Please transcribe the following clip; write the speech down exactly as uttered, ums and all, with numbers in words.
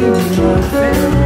you, my friend.